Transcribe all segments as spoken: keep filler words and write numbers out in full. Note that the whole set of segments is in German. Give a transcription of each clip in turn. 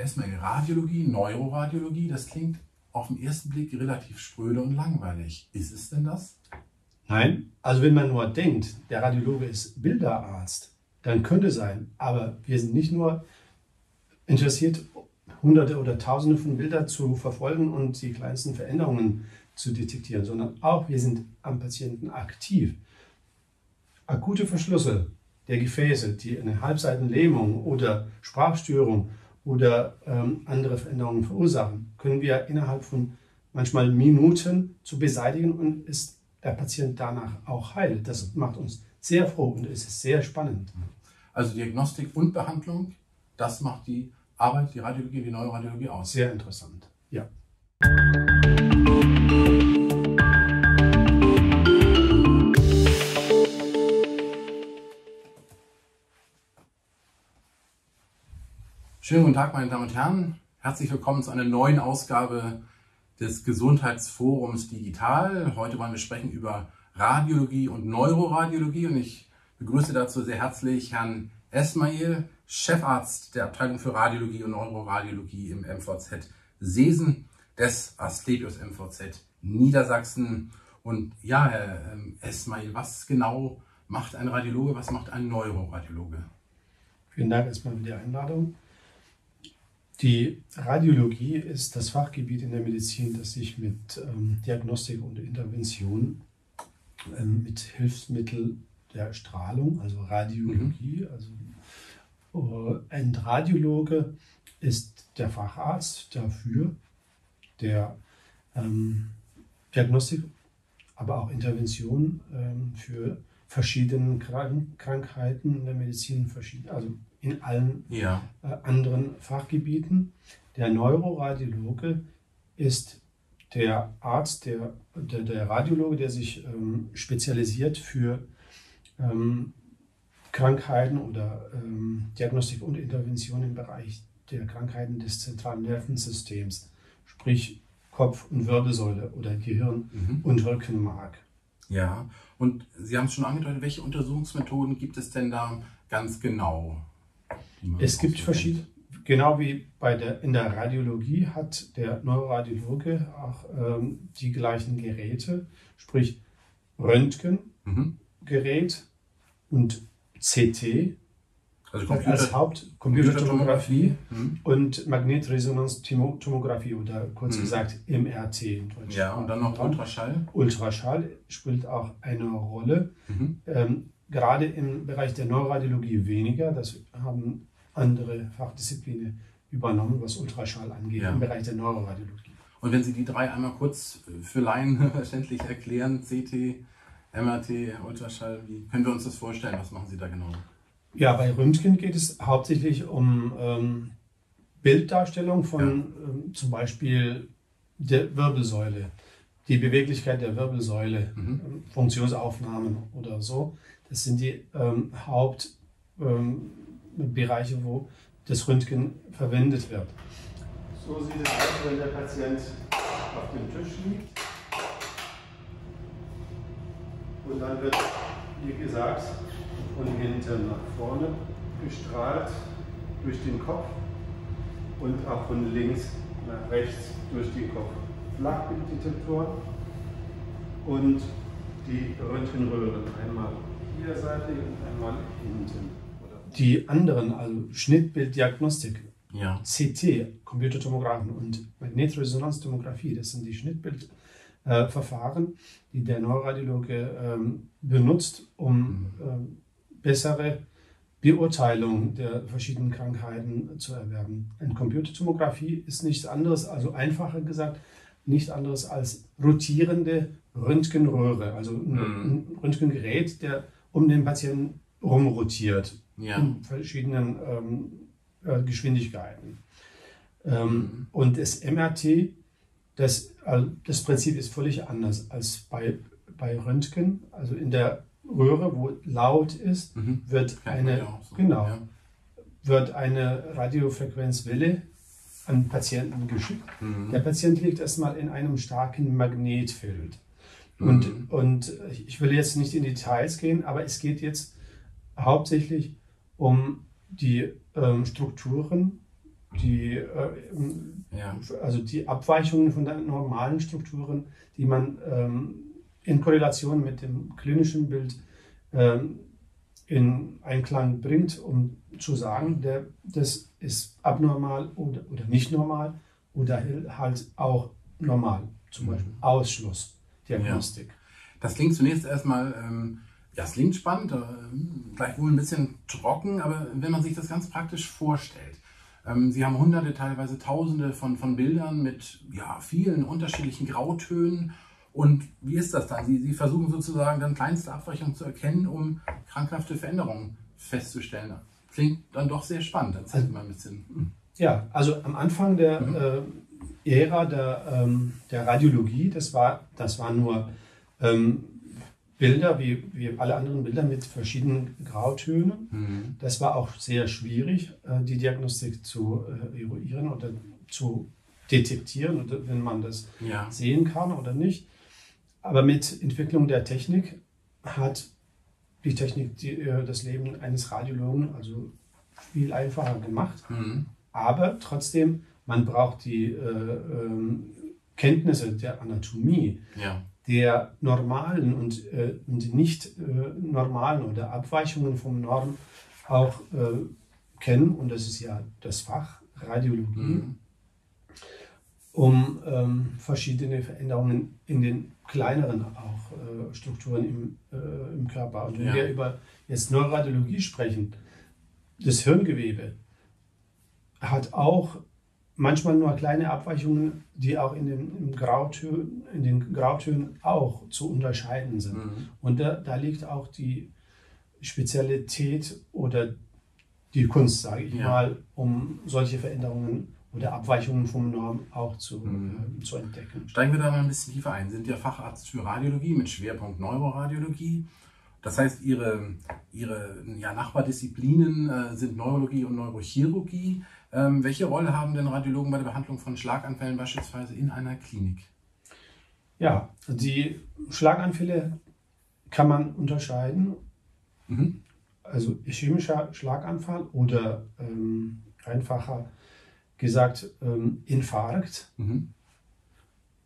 Wer ist mal Radiologie, Neuroradiologie, das klingt auf den ersten Blick relativ spröde und langweilig. Ist es denn das? Nein, also wenn man nur denkt, der Radiologe ist Bilderarzt, dann könnte sein, aber wir sind nicht nur interessiert, Hunderte oder Tausende von Bildern zu verfolgen und die kleinsten Veränderungen zu detektieren, sondern auch wir sind am Patienten aktiv. Akute Verschlüsse der Gefäße, die eine Halbseitenlähmung oder Sprachstörung oder ähm, andere Veränderungen verursachen, können wir innerhalb von manchmal Minuten zu beseitigen und ist der Patient danach auch heil. Das macht uns sehr froh und es ist sehr spannend. Also Diagnostik und Behandlung, das macht die Arbeit, die Radiologie, die Neuroradiologie aus. Sehr interessant, ja. Schönen guten Tag, meine Damen und Herren. Herzlich willkommen zu einer neuen Ausgabe des Gesundheitsforums digital. Heute wollen wir sprechen über Radiologie und Neuroradiologie und ich begrüße dazu sehr herzlich Herrn Esmail, Chefarzt der Abteilung für Radiologie und Neuroradiologie im M V Z Seesen des Asklepios M V Z Niedersachsen. Und ja, Herr Esmail, was genau macht ein Radiologe, was macht ein Neuroradiologe? Vielen Dank erstmal für die Einladung. Die Radiologie ist das Fachgebiet in der Medizin, das sich mit ähm, Diagnostik und Intervention ähm, mit Hilfsmitteln der Strahlung, also Radiologie, also äh, ein Radiologe ist der Facharzt dafür, der ähm, Diagnostik, aber auch Intervention ähm, für verschiedene Krank Krankheiten in der Medizin, also in allen ja. äh, anderen Fachgebieten. Der Neuroradiologe ist der Arzt, der, der, der Radiologe, der sich ähm, spezialisiert für ähm, Krankheiten oder ähm, Diagnostik und Intervention im Bereich der Krankheiten des zentralen Nervensystems, sprich Kopf- und Wirbelsäule oder Gehirn- mhm. und Rückenmark. Ja, und Sie haben es schon angedeutet, welche Untersuchungsmethoden gibt es denn da ganz genau? Es gibt verschiedene, genau wie bei der, in der Radiologie hat der Neuroradiologe auch ähm, die gleichen Geräte, sprich Röntgengerät mhm. und C T, also Computer, als Haupt Computertomographie mhm. und Magnetresonanztomographie oder kurz mhm. gesagt M R T in Deutschland. Ja, und dann noch Ultraschall. Ultraschall spielt auch eine Rolle. Mhm. Ähm, Gerade im Bereich der Neuroradiologie weniger, das haben andere Fachdisziplinen übernommen, was Ultraschall angeht, ja. im Bereich der Neuroradiologie. Und wenn Sie die drei einmal kurz für Laien verständlich erklären, C T, M R T, Ultraschall, wie können wir uns das vorstellen? Was machen Sie da genau? Ja, bei Röntgen geht es hauptsächlich um ähm, Bilddarstellung von ja. ähm, zum Beispiel der Wirbelsäule, die Beweglichkeit der Wirbelsäule, mhm. ähm, Funktionsaufnahmen oder so. Das sind die ähm, Hauptbereiche, ähm, wo das Röntgen verwendet wird. So sieht es aus, wenn der Patient auf dem Tisch liegt. Und dann wird, wie gesagt, von hinten nach vorne gestrahlt durch den Kopf und auch von links nach rechts durch den Kopf. Flachbilddetektoren und die Röntgenröhren einmal. Die anderen, also Schnittbilddiagnostik, ja. C T, Computertomographen und Magnetresonanztomographie, das sind die Schnittbildverfahren, äh, die der Neuroradiologe ähm, benutzt, um ähm, bessere Beurteilung der verschiedenen Krankheiten zu erwerben. Eine Computertomographie ist nichts anderes, also einfacher gesagt, nichts anderes als rotierende Röntgenröhre, also ein, ein Röntgengerät, der um den Patienten rumrotiert, ja. in verschiedenen ähm, äh, Geschwindigkeiten. Ähm, mhm. Und das M R T, das, also das Prinzip ist völlig anders als bei, bei Röntgen. Also in der Röhre, wo laut ist, mhm. wird, eine, so, genau, ja. wird eine Radiofrequenzwelle an Patienten geschickt. Mhm. Der Patient liegt erstmal in einem starken Magnetfeld. Und, und ich will jetzt nicht in Details gehen, aber es geht jetzt hauptsächlich um die ähm, Strukturen die, äh, ja. also die Abweichungen von den normalen Strukturen, die man ähm, in Korrelation mit dem klinischen Bild ähm, in Einklang bringt, um zu sagen, der, das ist abnormal oder, oder nicht normal oder halt auch normal, zum Beispiel Ausschlussdiagnostik. Ja. Das klingt zunächst erstmal, ähm, das klingt spannend, äh, gleichwohl ein bisschen trocken, aber wenn man sich das ganz praktisch vorstellt, ähm, Sie haben hunderte, teilweise tausende von, von Bildern mit ja, vielen unterschiedlichen Grautönen. Und wie ist das dann? Sie, Sie versuchen sozusagen dann kleinste Abweichungen zu erkennen, um krankhafte Veränderungen festzustellen. Klingt dann doch sehr spannend. Erzähl also, mal ein bisschen. Ja, also am Anfang der mhm. äh, Ära der, ähm, der Radiologie, das war, das waren nur ähm, Bilder, wie, wie alle anderen Bilder mit verschiedenen Grautönen. Mhm. Das war auch sehr schwierig, äh, die Diagnostik zu äh, eruieren oder zu detektieren, oder wenn man das ja. sehen kann oder nicht. Aber mit Entwicklung der Technik hat die Technik die, das Leben eines Radiologen also viel einfacher gemacht. Mhm. Aber trotzdem, man braucht die äh, äh, Kenntnisse der Anatomie, ja. der normalen und, äh, und nicht äh, normalen oder Abweichungen vom Norm auch äh, kennen. Und das ist ja das Fach Radiologie, mhm. um ähm, verschiedene Veränderungen in den kleineren auch äh, Strukturen im, äh, im Körper. Und wenn ja. wir über jetzt Neuroradiologie sprechen, das Hirngewebe hat auch manchmal nur kleine Abweichungen, die auch in den, im Grautön, in den Grautönen auch zu unterscheiden sind. Mhm. Und da, da liegt auch die Spezialität oder die Kunst, sage ich ja. mal, um solche Veränderungen oder Abweichungen vom Norm auch zu, mhm. äh, zu entdecken. Steigen wir da mal ein bisschen tiefer ein. Sie sind ja Facharzt für Radiologie mit Schwerpunkt Neuroradiologie. Das heißt, Ihre, ihre ja, Nachbardisziplinen äh, sind Neurologie und Neurochirurgie. Ähm, welche Rolle haben denn Radiologen bei der Behandlung von Schlaganfällen beispielsweise in einer Klinik? Ja, die Schlaganfälle kann man unterscheiden. Mhm. Also ischämischer Schlaganfall oder ähm, einfacher gesagt ähm, Infarkt mhm.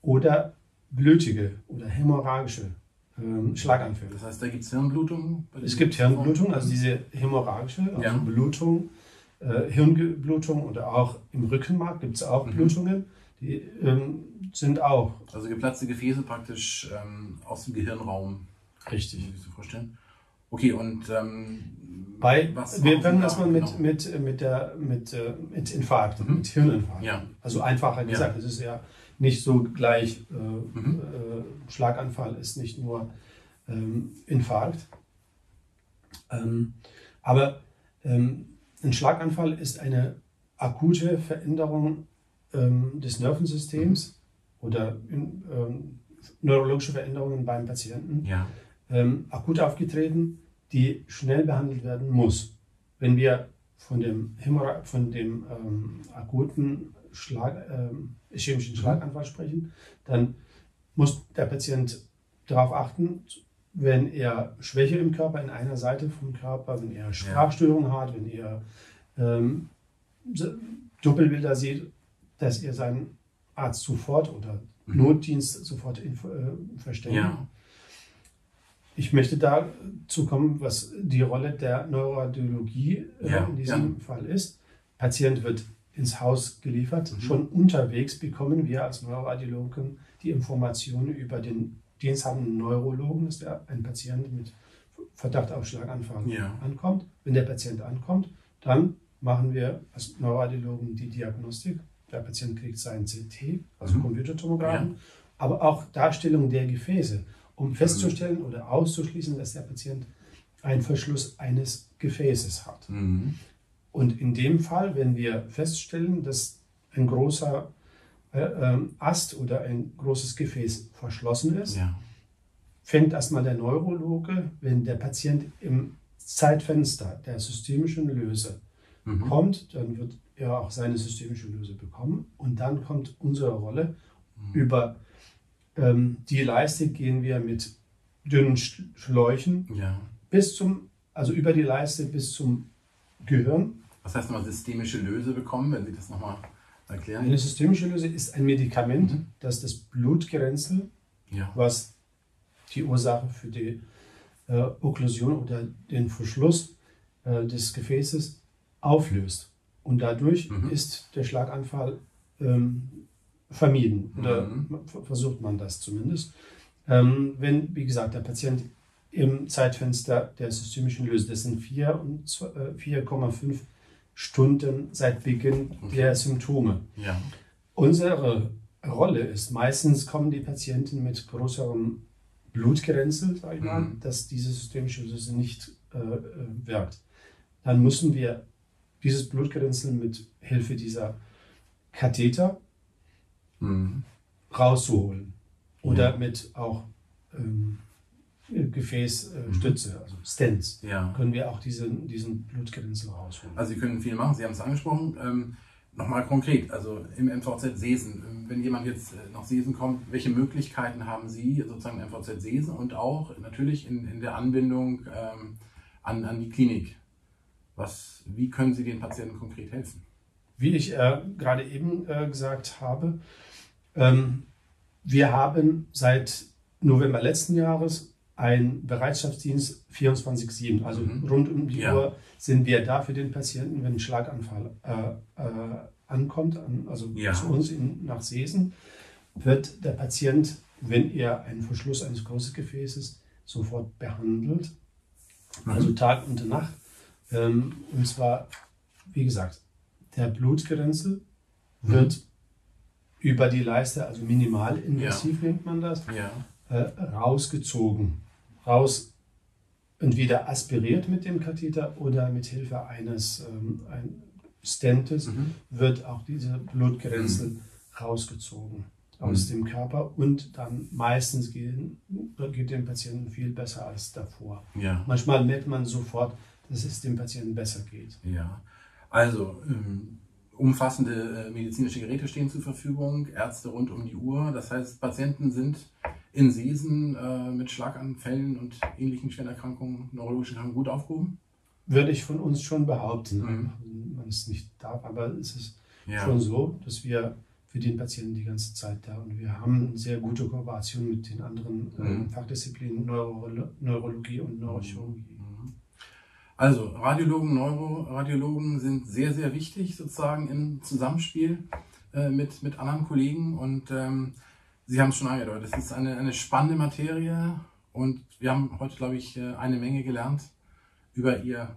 oder blutige oder hämorrhagische ähm, Schlaganfälle. Das heißt, da gibt es Hirnblutungen? Es gibt Hirnblutungen, also diese hämorrhagische, also ja. Blutung, äh, Hirnblutung oder auch im Rückenmark gibt es auch mhm. Blutungen, die ähm, sind auch... Also geplatzte Gefäße praktisch ähm, aus dem Gehirnraum. Richtig. Kann ich mir so vorstellen. Okay, und ähm, bei, was wir fangen erstmal mit, genau. mit, mit, der, mit, äh, mit Infarkt, mhm. mit Hirninfarkt. Ja. Also einfacher gesagt, es ja. ist ja nicht so gleich, äh, mhm. äh, Schlaganfall ist nicht nur ähm, Infarkt. Ähm, aber ähm, ein Schlaganfall ist eine akute Veränderung ähm, des Nervensystems mhm. oder in, ähm, neurologische Veränderungen beim Patienten. Ja. Ähm, akut aufgetreten, die schnell behandelt werden muss. Wenn wir von dem, Hämor von dem ähm, akuten Schlag, ähm, ischämischen Schlaganfall sprechen, dann muss der Patient darauf achten, wenn er Schwäche im Körper, in einer Seite vom Körper, wenn er Sprachstörungen hat, wenn er ähm, Doppelbilder sieht, dass er seinen Arzt sofort oder mhm. Notdienst sofort äh, verständigt. Ja. Ich möchte dazu kommen, was die Rolle der Neuroradiologie äh, ja, in diesem ja. Fall ist. Patient wird ins Haus geliefert. Mhm. Schon unterwegs bekommen wir als Neuroradiologen die Informationen über den diensthabenden Neurologen, dass der, ein Patient mit Verdacht auf Schlaganfall ja. ankommt. Wenn der Patient ankommt, dann machen wir als Neuroradiologen die Diagnostik. Der Patient kriegt seinen C T, also mhm. Computertomographen, ja. aber auch Darstellung der Gefäße, um festzustellen oder auszuschließen, dass der Patient einen Verschluss eines Gefäßes hat. Mhm. Und in dem Fall, wenn wir feststellen, dass ein großer äh, äh, Ast oder ein großes Gefäß verschlossen ist, ja. fängt erstmal der Neurologe, wenn der Patient im Zeitfenster der systemischen Löse mhm. kommt, dann wird er auch seine systemische Löse bekommen. Und dann kommt unsere Rolle mhm. über die Leiste, gehen wir mit dünnen Schläuchen ja. bis zum, also über die Leiste bis zum Gehirn. Was heißt nochmal systemische Löse bekommen, wenn Sie das nochmal erklären? Eine systemische Löse ist ein Medikament, mhm. das das Blutgerinnsel, ja. was die Ursache für die äh, Okklusion oder den Verschluss äh, des Gefäßes auflöst. Und dadurch mhm. ist der Schlaganfall ähm, vermieden. Oder mhm. versucht man das zumindest. Ähm, wenn, wie gesagt, der Patient im Zeitfenster der systemischen Löse, das sind vier Komma fünf Stunden seit Beginn okay. der Symptome. Ja. Unsere Rolle ist, meistens kommen die Patienten mit größerem Blutgerinnsel, sag ich mal, mhm. dass diese systemische Löse nicht äh, wirkt. Dann müssen wir dieses Blutgerinnsel mit Hilfe dieser Katheter mhm. rausholen. Oder ja. mit auch ähm, Gefäßstütze, äh, mhm. also Stents, ja. können wir auch diesen, diesen Blutgerinnsel rausholen. Also Sie können viel machen, Sie haben es angesprochen. Ähm, Nochmal konkret, also im M V Z Seesen, wenn jemand jetzt nach Seesen kommt, welche Möglichkeiten haben Sie sozusagen im M V Z Seesen und auch natürlich in, in der Anbindung ähm, an, an die Klinik? Was, wie können Sie den Patienten konkret helfen? Wie ich äh, gerade eben äh, gesagt habe, ähm, wir haben seit November letzten Jahres ein Bereitschaftsdienst vierundzwanzig sieben, also mhm. rund um die ja. Uhr sind wir da für den Patienten, wenn ein Schlaganfall äh, äh, ankommt, an, also ja. zu uns in, nach Seesen, wird der Patient, wenn er einen Verschluss eines großen Gefäßes, sofort behandelt, mhm. also Tag und Nacht. Ähm, und zwar, wie gesagt, der Blutgerinnsel mhm. wird über die Leiste, also minimal invasiv ja. nennt man das, ja. äh, rausgezogen, raus entweder aspiriert mit dem Katheter oder mit Hilfe eines ähm, ein Stentes mhm. wird auch diese Blutgerinnsel mhm. rausgezogen aus mhm. dem Körper und dann meistens gehen, geht dem Patienten viel besser als davor. Ja. Manchmal merkt man sofort, dass es dem Patienten besser geht. Ja, also ähm umfassende medizinische Geräte stehen zur Verfügung, Ärzte rund um die Uhr. Das heißt, Patienten sind in Seesen äh, mit Schlaganfällen und ähnlichen Schwererkrankungen, neurologischen Krankungen gut aufgehoben? Würde ich von uns schon behaupten. Mhm. Man es nicht darf, aber es ist ja. schon so, dass wir für den Patienten die ganze Zeit da und wir haben eine sehr gute Kooperation mit den anderen mhm. äh, Fachdisziplinen Neuro Neurologie und Neurochirurgie. Mhm. Also Radiologen, Neuroradiologen sind sehr, sehr wichtig sozusagen im Zusammenspiel äh, mit, mit anderen Kollegen und ähm, Sie haben es schon angedeutet, es ist eine, eine spannende Materie und wir haben heute, glaube ich, eine Menge gelernt über Ihr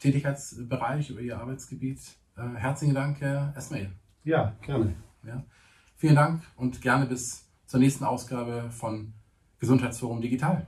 Tätigkeitsbereich, über Ihr Arbeitsgebiet. Äh, herzlichen Dank, Herr Esmail. Ja, gerne. Ja. Vielen Dank und gerne bis zur nächsten Ausgabe von Gesundheitsforum Digital.